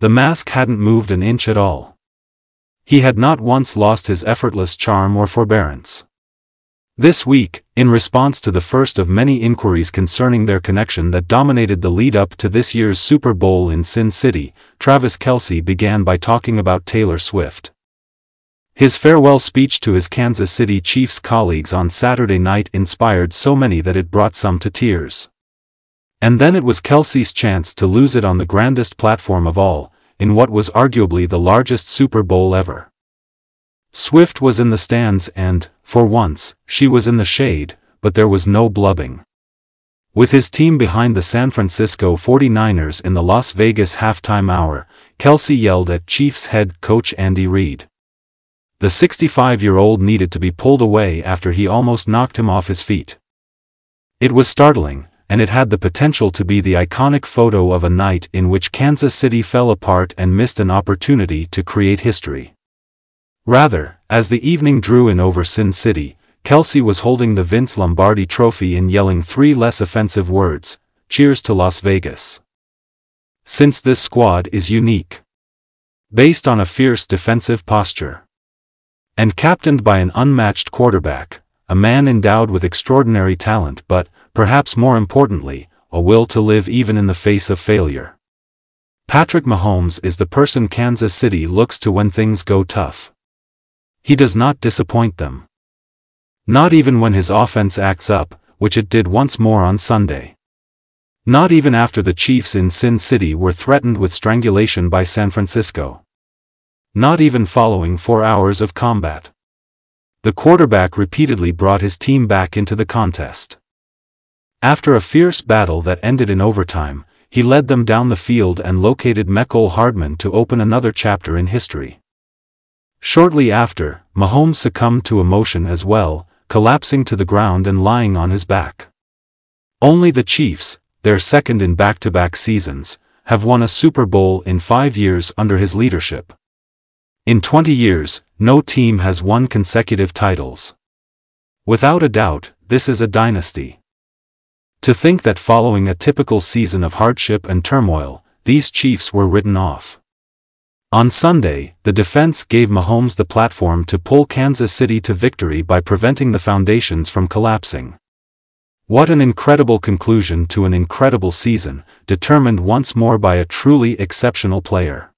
The mask hadn't moved an inch at all. He had not once lost his effortless charm or forbearance. This week, in response to the first of many inquiries concerning their connection that dominated the lead-up to this year's Super Bowl in Sin City, Travis Kelce began by talking about Taylor Swift. His farewell speech to his Kansas City Chiefs colleagues on Saturday night inspired so many that it brought some to tears. And then it was Kelce's chance to lose it on the grandest platform of all, in what was arguably the largest Super Bowl ever. Swift was in the stands and, for once, she was in the shade, but there was no blubbing. With his team behind the San Francisco 49ers in the Las Vegas halftime hour, Kelce yelled at Chiefs head coach Andy Reid. The 65-year-old needed to be pulled away after he almost knocked him off his feet. It was startling, and it had the potential to be the iconic photo of a night in which Kansas City fell apart and missed an opportunity to create history. Rather, as the evening drew in over Sin City, Kelce was holding the Vince Lombardi Trophy and yelling three less offensive words, "Cheers to Las Vegas." Since this squad is unique. Based on a fierce defensive posture. And captained by an unmatched quarterback, a man endowed with extraordinary talent but, perhaps more importantly, a will to live even in the face of failure. Patrick Mahomes is the person Kansas City looks to when things go tough. He does not disappoint them. Not even when his offense acts up, which it did once more on Sunday. Not even after the Chiefs in Sin City were threatened with strangulation by San Francisco. Not even following 4 hours of combat. The quarterback repeatedly brought his team back into the contest. After a fierce battle that ended in overtime, he led them down the field and located Mecole Hardman to open another chapter in history. Shortly after, Mahomes succumbed to emotion as well, collapsing to the ground and lying on his back. Only the Chiefs, their second in back-to-back seasons, have won a Super Bowl in 5 years under his leadership. In 20 years, no team has won consecutive titles. Without a doubt, this is a dynasty. To think that following a typical season of hardship and turmoil, these Chiefs were written off. On Sunday, the defense gave Mahomes the platform to pull Kansas City to victory by preventing the foundations from collapsing. What an incredible conclusion to an incredible season, determined once more by a truly exceptional player.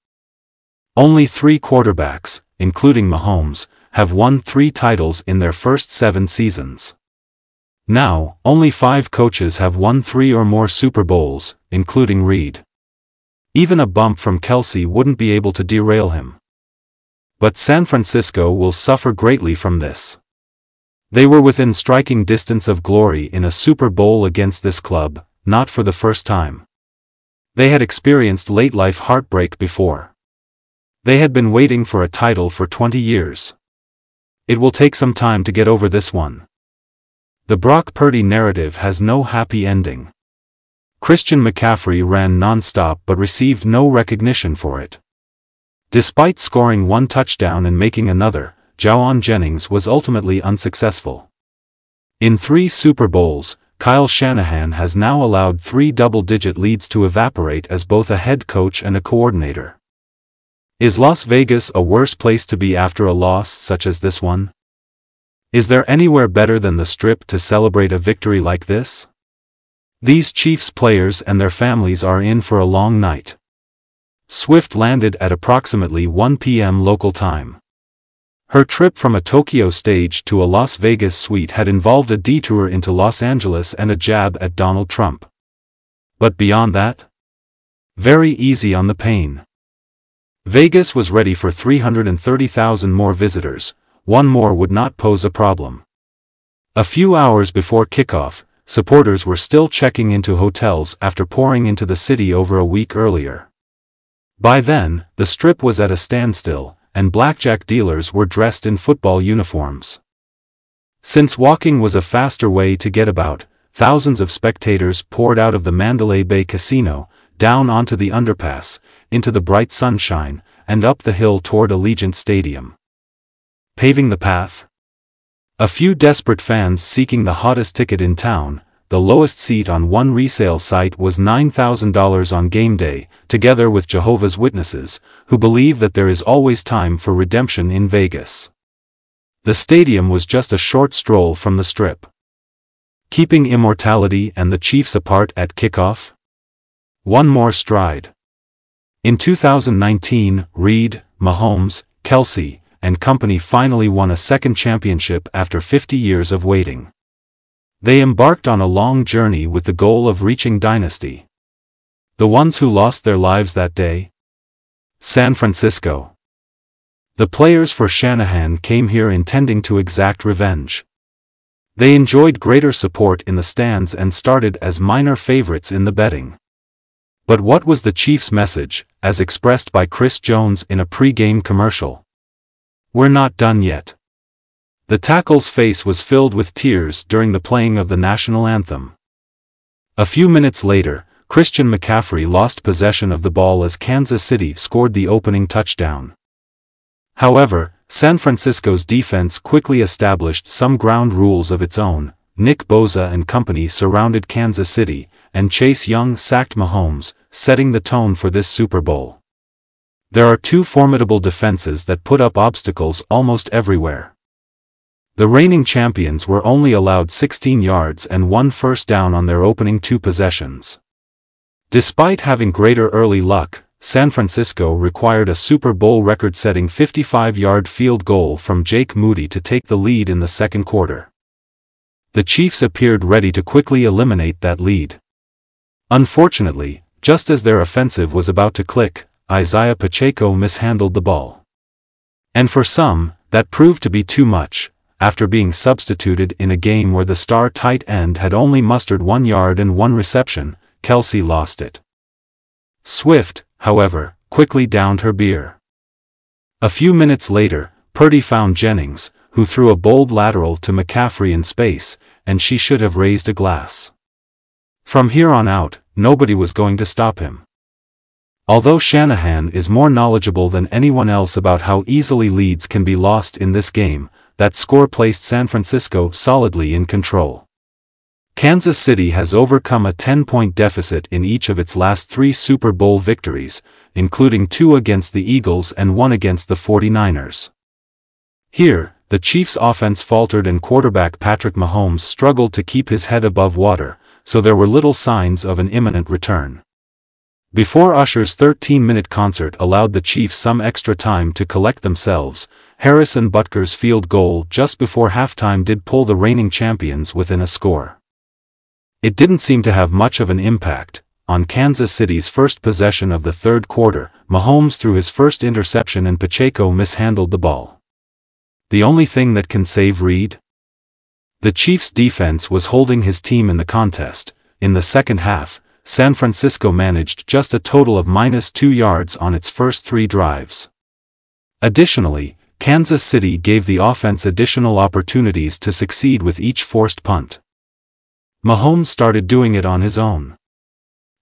Only 3 quarterbacks, including Mahomes, have won 3 titles in their first 7 seasons. Now, only 5 coaches have won 3 or more Super Bowls, including Reid. Even a bump from Kelce wouldn't be able to derail him. But San Francisco will suffer greatly from this. They were within striking distance of glory in a Super Bowl against this club, not for the first time. They had experienced late-life heartbreak before. They had been waiting for a title for 20 years. It will take some time to get over this one. The Brock Purdy narrative has no happy ending. Christian McCaffrey ran non-stop but received no recognition for it. Despite scoring 1 touchdown and making another, Jauan Jennings was ultimately unsuccessful. In 3 Super Bowls, Kyle Shanahan has now allowed 3 double-digit leads to evaporate as both a head coach and a coordinator. Is Las Vegas a worse place to be after a loss such as this one? Is there anywhere better than the Strip to celebrate a victory like this? These Chiefs players and their families are in for a long night. Swift landed at approximately 1 p.m. local time. Her trip from a Tokyo stage to a Las Vegas suite had involved a detour into Los Angeles and a jab at Donald Trump. But beyond that? Very easy on the pain. Vegas was ready for 330,000 more visitors, 1 more would not pose a problem. A few hours before kickoff, supporters were still checking into hotels after pouring into the city over a week earlier. By then, the Strip was at a standstill, and blackjack dealers were dressed in football uniforms. Since walking was a faster way to get about, thousands of spectators poured out of the Mandalay Bay casino, down onto the underpass, into the bright sunshine, and up the hill toward Allegiant Stadium. Paving the path? A few desperate fans seeking the hottest ticket in town, the lowest seat on one resale site was $9,000 on game day, together with Jehovah's Witnesses, who believe that there is always time for redemption in Vegas. The stadium was just a short stroll from the strip. Keeping immortality and the Chiefs apart at kickoff? One more stride. In 2019, Reid, Mahomes, Kelce, and company finally won a second championship after 50 years of waiting. They embarked on a long journey with the goal of reaching dynasty. The ones who lost their lives that day? San Francisco. The players for Shanahan came here intending to exact revenge. They enjoyed greater support in the stands and started as minor favorites in the betting. But what was the Chiefs' message, as expressed by Chris Jones in a pre-game commercial? "We're not done yet." The tackle's face was filled with tears during the playing of the national anthem. A few minutes later, Christian McCaffrey lost possession of the ball as Kansas City scored the opening touchdown. However, San Francisco's defense quickly established some ground rules of its own. Nick Bosa and company surrounded Kansas City, and Chase Young sacked Mahomes, setting the tone for this Super Bowl. There are two formidable defenses that put up obstacles almost everywhere. The reigning champions were only allowed 16 yards and one first down on their opening two possessions. Despite having greater early luck, San Francisco required a Super Bowl record-setting 55-yard field goal from Jake Moody to take the lead in the second quarter. The Chiefs appeared ready to quickly eliminate that lead. Unfortunately, just as their offensive was about to click, Isaiah Pacheco mishandled the ball. And for some, that proved to be too much, after being substituted in a game where the star tight end had only mustered 1 yard and one reception. Kelce lost it. Swift, however, quickly downed her beer. A few minutes later, Purdy found Jennings, who threw a bold lateral to McCaffrey in space, and she should have raised a glass. From here on out, nobody was going to stop him. Although Shanahan is more knowledgeable than anyone else about how easily leads can be lost in this game, that score placed San Francisco solidly in control. Kansas City has overcome a 10-point deficit in each of its last three Super Bowl victories, including two against the Eagles and one against the 49ers. Here, the Chiefs' offense faltered and quarterback Patrick Mahomes struggled to keep his head above water, so there were little signs of an imminent return. Before Usher's 13-minute concert allowed the Chiefs some extra time to collect themselves, Harrison Butker's field goal just before halftime did pull the reigning champions within a score. It didn't seem to have much of an impact. On Kansas City's first possession of the third quarter, Mahomes threw his first interception and Pacheco mishandled the ball. The only thing that can save Reid? The Chiefs' defense was holding his team in the contest. In the second half, San Francisco managed just a total of -2 yards on its first three drives. Additionally, Kansas City gave the offense additional opportunities to succeed with each forced punt. Mahomes started doing it on his own.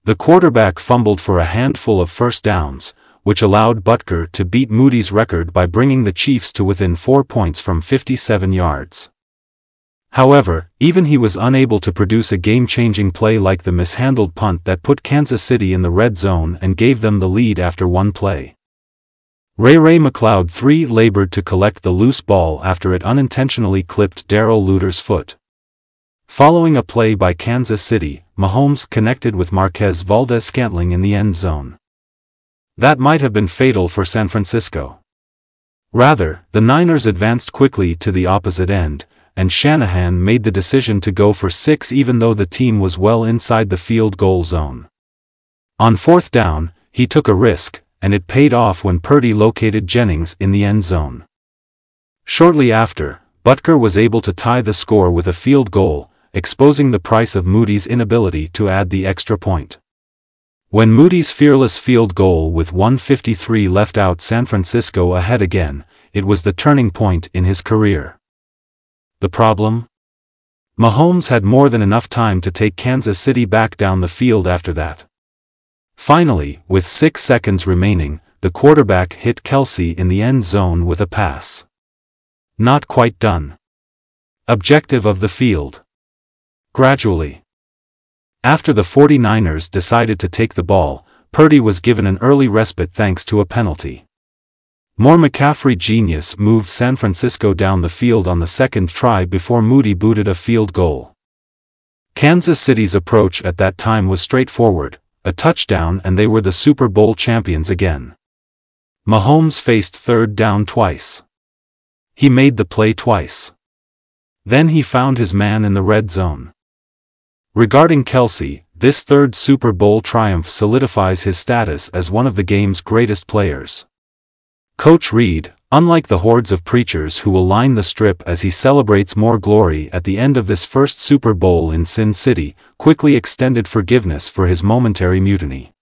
The quarterback fumbled for a handful of first downs, which allowed Butker to beat Moody's record by bringing the Chiefs to within 4 points from 57 yards. However, even he was unable to produce a game-changing play like the mishandled punt that put Kansas City in the red zone and gave them the lead after one play. Ray Ray McCloud III labored to collect the loose ball after it unintentionally clipped Darrell Luter's foot. Following a play by Kansas City, Mahomes connected with Marquez Valdez-Scantling in the end zone. That might have been fatal for San Francisco. Rather, the Niners advanced quickly to the opposite end, and Shanahan made the decision to go for 6 even though the team was well inside the field goal zone. On fourth down, he took a risk, and it paid off when Purdy located Jennings in the end zone. Shortly after, Butker was able to tie the score with a field goal, exposing the price of Moody's inability to add the extra point. When Moody's fearless field goal with 1:53 left out San Francisco ahead again, it was the turning point in his career. The problem? Mahomes had more than enough time to take Kansas City back down the field after that. Finally, with 6 seconds remaining, the quarterback hit Kelce in the end zone with a pass. Not quite done. Objective of the field. Gradually. After the 49ers decided to take the ball, Purdy was given an early respite thanks to a penalty. More McCaffrey genius moved San Francisco down the field on the second try before Moody booted a field goal. Kansas City's approach at that time was straightforward, a touchdown and they were the Super Bowl champions again. Mahomes faced third down twice. He made the play twice. Then he found his man in the red zone. Regarding Kelce, this third Super Bowl triumph solidifies his status as one of the game's greatest players. Coach Reid, unlike the hordes of preachers who will line the strip as he celebrates more glory at the end of this first Super Bowl in Sin City, quickly extended forgiveness for his momentary mutiny.